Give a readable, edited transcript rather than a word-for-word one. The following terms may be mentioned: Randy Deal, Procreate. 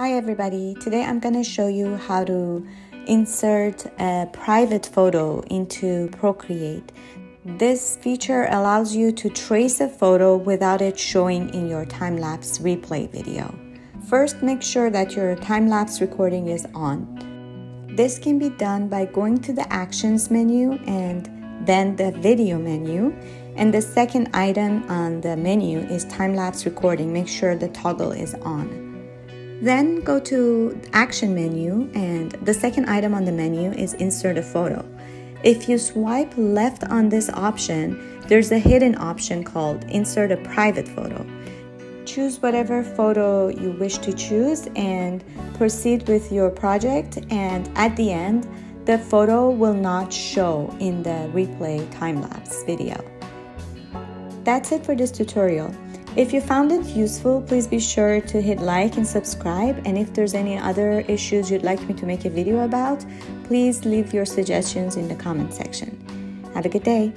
Hi everybody, today I'm going to show you how to insert a private photo into Procreate. This feature allows you to trace a photo without it showing in your time-lapse replay video. First, make sure that your time-lapse recording is on. This can be done by going to the Actions menu and then the Video menu. And the second item on the menu is time-lapse recording. Make sure the toggle is on. Then go to Action menu, and the second item on the menu is Insert a Photo. If you swipe left on this option, there's a hidden option called Insert a Private Photo. Choose whatever photo you wish to choose and proceed with your project, and at the end, the photo will not show in the replay time-lapse video. That's it for this tutorial. If you found it useful, please be sure to hit like and subscribe, and if there's any other issues you'd like me to make a video about, please leave your suggestions in the comment section. Have a good day!